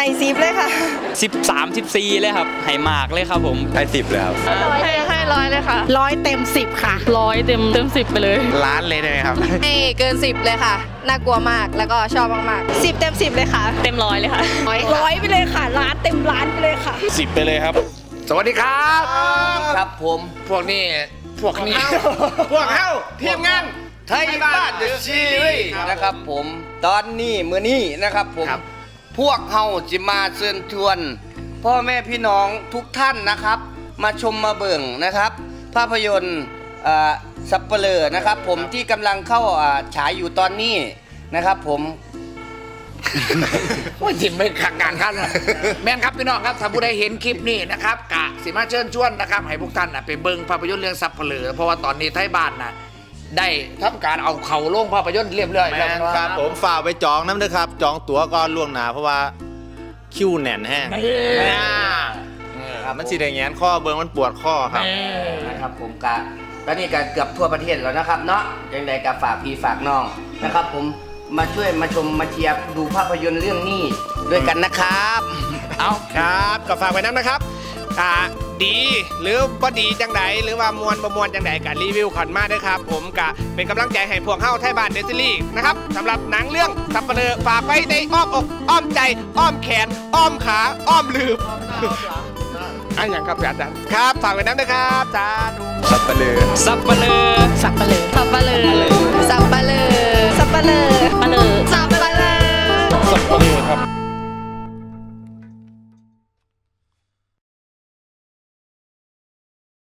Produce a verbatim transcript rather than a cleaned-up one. ไฮซิปเลยค่ะสิบสาม สิบสี่เลยครับไฮมากเลยครับผมไฮสิบเลยครับให้ให้ร้อยเลยค่ะร้อยเต็มสิบค่ะร้อยเต็มเต็มสิบไปเลยล้านเลยได้ไหมครับให้เกินสิบเลยค่ะน่ากลัวมากแล้วก็ชอบมากๆสิบเต็มสิบเลยค่ะเต็มร้อยเลยค่ะร้อยไปเลยค่ะล้านเต็มล้านไปเลยค่ะสิบไปเลยครับสวัสดีครับครับผมพวกนี้พวกนี้พวกเฮ้าทีมงานไทยบ้านเดอะซีรีส์นะครับผมตอนนี้มือนี้นะครับผมพวกเฮาจิมาเชิญชวนพ่อแม่พี่น้องทุกท่านนะครับมาชมมาเบิ่งนะครับภาพยนตร์สัปเหร่อนะครับผมที่กำลังเข้าฉายอยู่ตอนนี้นะครับผมว่าจิมไม่ขังงานครับแม่นครับพี่น้องครับถ้าผู้ใดเห็นคลิปนี้นะครับกะสิมาเชิญชวนนะครับให้พวกท่านไปเบิ่งภาพยนตร์เรื่องสัปเหร่อเพราะว่าตอนนี้ไทยบ้านนะได้ทำการเอาเข่าลงภาพยนตร์เรียบเรื่อยแล้วครับผมฝ่าไปจองน้ำนะครับจองตั๋วก่อนล่วงหน้าเพราะว่าคิวแน่นแห้งมันสีแดงแย้นข้อเบิ้งมันปวดข้อครับนะครับผมกะตอนนี้ก็เกือบทั่วประเทศแล้วนะครับเนาะยังไงก็ฝากพี่ฝากน้องนะครับผมมาช่วยมาชมมาเชียร์ดูภาพยนตร์เรื่องนี้ด้วยกันนะครับเอาครับก็ฝากไว้น้ำนะครับดีหรือบ่ดีจังไดหรือว่ามวลประมวลจังไดกับรีวิวขอนมาด้วยครับผมกะเป็นกำลังใจให้พวกเฮ้าไทยบ้านเดอะซีรีส์นะครับสำหรับหนังเรื่องสัปเหร่อฝากไว้ในอ้อมอกอ้อมใจอ้อมแขนอ้อมขาอ้อมลืมอันอย่างครับอาจารย์ครับฝากไว้น้ำนะครับจ้าดูสัปเหร่อสัปเหร่อสัปเหร่อสัปเหร่อ